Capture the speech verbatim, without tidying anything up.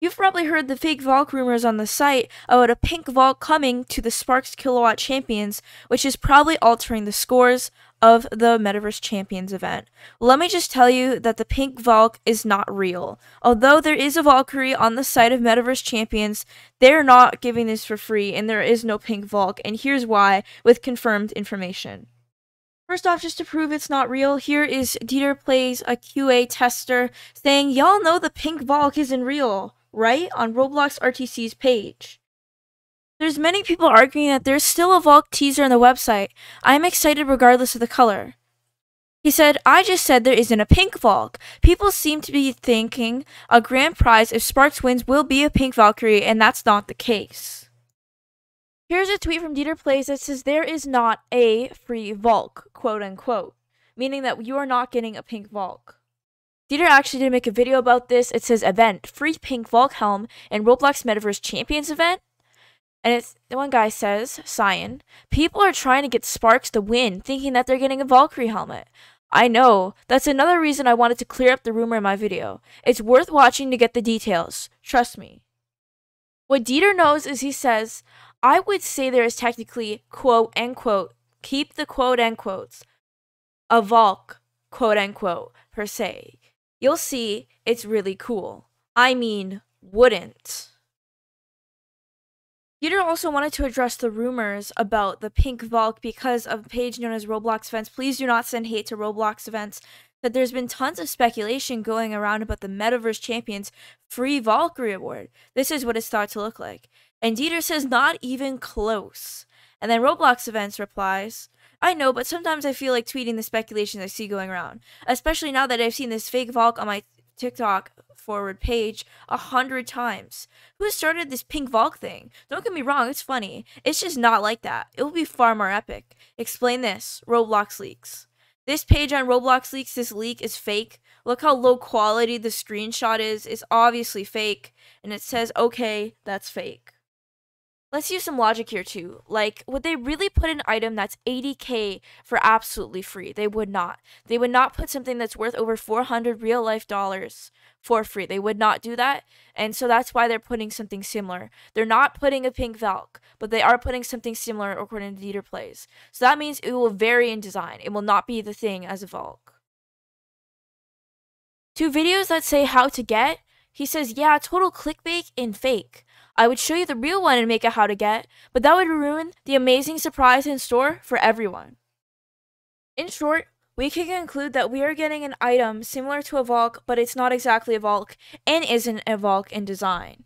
You've probably heard the fake Valk rumors on the site about a pink Valk coming to the Sparks Kilowatt Champions, which is probably altering the scores of the Metaverse Champions event. Let me just tell you that the pink Valk is not real. Although there is a Valkyrie on the site of Metaverse Champions, they're not giving this for free, and there is no pink Valk, and here's why, with confirmed information. First off, just to prove it's not real, here is DeeterPlays, a Q A tester, saying, "Y'all know the pink Valk isn't real, right?" on Roblox R T C's page. There's many people arguing that there's still a Valk teaser on the website. I'm excited regardless of the color. He said, "I just said there isn't a pink Valk. People seem to be thinking a grand prize if Sparks wins will be a pink Valkyrie, and that's not the case." Here's a tweet from DeeterPlays that says there is not a free Valk, quote unquote, meaning that you are not getting a pink Valk. Dieter actually did make a video about this. It says event, free pink Valk helm in Roblox Metaverse Champions event. And it's the one guy says, Cyan, people are trying to get Sparks to win, thinking that they're getting a Valkyrie helmet. I know. That's another reason I wanted to clear up the rumor in my video. It's worth watching to get the details. Trust me. What Dieter knows is he says, I would say there is technically, quote, end quote, keep the quote, end quotes, a Valk, quote, end quote, per se. You'll see, it's really cool. I mean, wouldn't. Dieter also wanted to address the rumors about the pink Valk because of a page known as Roblox Events. Please do not send hate to Roblox Events. That there's been tons of speculation going around about the Metaverse Champions free Valkyrie award. This is what it's thought to look like. And Dieter says, not even close. And then Roblox Events replies, I know, but sometimes I feel like tweeting the speculations I see going around, especially now that I've seen this fake Valk on my TikTok forward page a hundred times. Who started this pink Valk thing? Don't get me wrong, it's funny. It's just not like that. It will be far more epic. Explain this, Roblox leaks. This page on Roblox leaks, this leak is fake. Look how low quality the screenshot is. It's obviously fake. And it says, okay, that's fake. Let's use some logic here too. Like, would they really put an item that's eighty K for absolutely free? They would not. They would not put something that's worth over four hundred real life dollars for free. They would not do that. And so that's why they're putting something similar. They're not putting a pink Valk, but they are putting something similar according to DeeterPlays. So that means it will vary in design. It will not be the thing as a Valk. Two videos that say how to get. He says, yeah, total clickbait and fake. I would show you the real one and make a how to get, but that would ruin the amazing surprise in store for everyone. In short, we can conclude that we are getting an item similar to a Valk, but it's not exactly a Valk and isn't a Valk in design.